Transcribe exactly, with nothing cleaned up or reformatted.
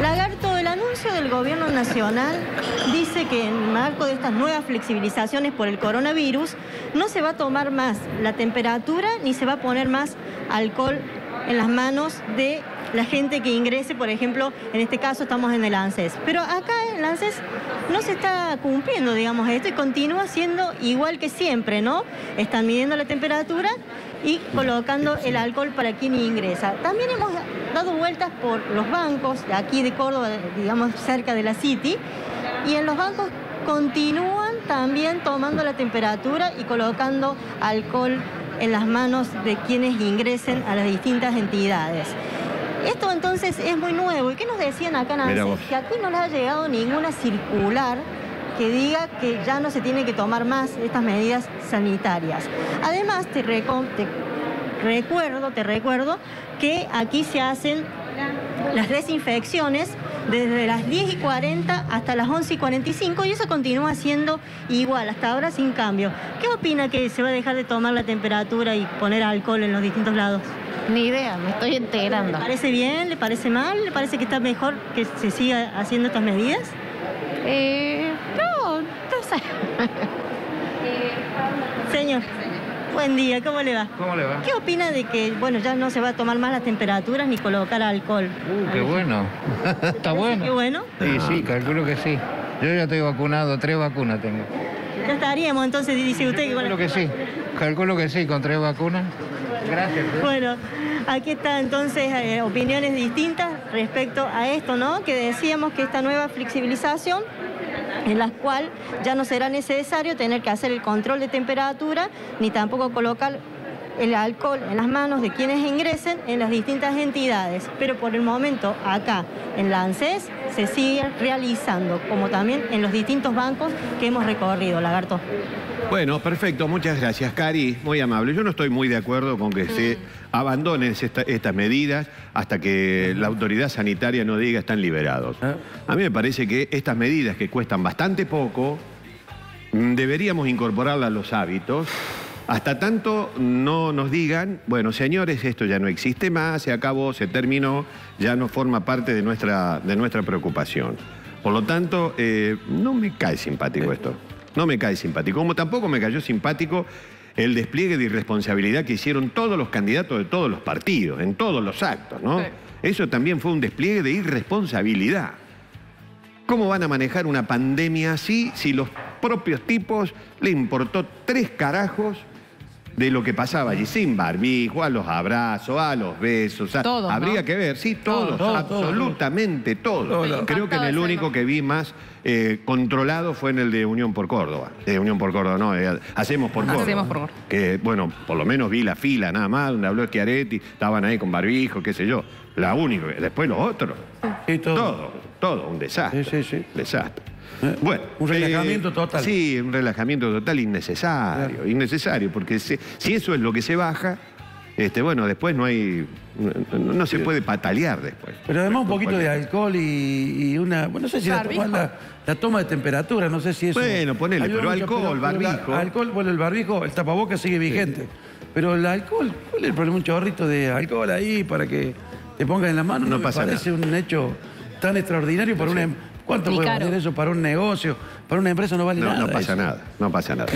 Lagarto, el anuncio del Gobierno Nacional dice que en el marco de estas nuevas flexibilizaciones por el coronavirus no se va a tomar más la temperatura ni se va a poner más alcohol en las manos de la gente que ingrese, por ejemplo, en este caso estamos en el ANSES. Pero acá en el ANSES no se está cumpliendo, digamos, esto y continúa siendo igual que siempre, ¿no? Están midiendo la temperatura y colocando el alcohol para quien ingresa. También hemos dado vueltas por los bancos de aquí de Córdoba, digamos, cerca de la City, y en los bancos continúan también tomando la temperatura y colocando alcohol en las manos de quienes ingresen a las distintas entidades. Esto entonces es muy nuevo. ¿Y qué nos decían acá en ANSES? Que aquí no les ha llegado ninguna circular que diga que ya no se tiene que tomar más estas medidas sanitarias. Además, te, reco te recuerdo, te recuerdo que aquí se hacen las desinfecciones desde las diez y cuarenta hasta las once y cuarenta y cinco y eso continúa siendo igual, hasta ahora sin cambio. ¿Qué opina que se va a dejar de tomar la temperatura y poner alcohol en los distintos lados? Ni idea, me estoy enterando. ¿Le parece bien? ¿Le parece mal? ¿Le parece que está mejor que se siga haciendo estas medidas? Eh, no, no sé. Señor, buen día, ¿cómo le va? ¿Cómo le va? ¿Qué opina de que, bueno, ya no se va a tomar más las temperaturas ni colocar alcohol? Uh, qué bueno. Está bueno. ¿Qué bueno? Sí, sí, calculo que sí. Yo ya estoy vacunado, tres vacunas tengo. Ya estaríamos, entonces, dice usted. Calculo que sí, calculo que sí, con tres vacunas. Gracias. Bueno, aquí está entonces eh, opiniones distintas respecto a esto, ¿no? Que decíamos que esta nueva flexibilización en la cual ya no será necesario tener que hacer el control de temperatura ni tampoco colocar el alcohol en las manos de quienes ingresen en las distintas entidades. Pero por el momento acá en la ANSES se sigue realizando, como también en los distintos bancos que hemos recorrido, Lagarto. Bueno, perfecto, muchas gracias, Cari, muy amable. Yo no estoy muy de acuerdo con que mm. se abandonen esta, estas medidas hasta que mm. la autoridad sanitaria no diga están liberados. ¿Eh? A mí me parece que estas medidas que cuestan bastante poco, deberíamos incorporarlas a los hábitos. Hasta tanto no nos digan, bueno, señores, esto ya no existe más, se acabó, se terminó, ya no forma parte de nuestra, de nuestra preocupación. Por lo tanto, eh, no me cae simpático esto, no me cae simpático. Como tampoco me cayó simpático el despliegue de irresponsabilidad que hicieron todos los candidatos de todos los partidos, en todos los actos, ¿no? Sí. Eso también fue un despliegue de irresponsabilidad. ¿Cómo van a manejar una pandemia así si los propios tipos le importó tres carajos de lo que pasaba allí, sin barbijo, a los abrazos, a los besos, a... Todos, habría ¿no? que ver, sí, todos, todos, todos absolutamente todos. todos. todos. Creo que en el único que vi más eh, controlado fue en el de Unión por Córdoba. De Unión por Córdoba, no, eh, Hacemos por Córdoba. Hacemos por Córdoba. Que, bueno, por lo menos vi la fila nada más, donde habló Schiaretti, estaban ahí con barbijo, qué sé yo. La única, después los otros. Sí, todo. Todo, todo, un desastre. Sí, sí, sí. Desastre. Bueno, un relajamiento eh, total. Sí, un relajamiento total innecesario, claro. innecesario, porque se, si eso es lo que se baja, este, bueno, después no hay, no, no, no se puede patalear después. Pero además un poquito de alcohol y, y una, bueno, no sé si la toma, la, la toma de temperatura, no sé si eso. Bueno, ponele, pero alcohol, barbijo. Alcohol, bueno, el barbijo, el tapabocas sigue vigente, sí. Pero el alcohol, ¿cuál es el problema? Un chorrito de alcohol ahí para que te pongan en la mano, no, no pasa me parece nada. Un hecho tan extraordinario para no una. Sé. ¿Cuánto puede valer eso para un negocio? Para una empresa no vale no, nada. No pasa eso. nada, no pasa nada.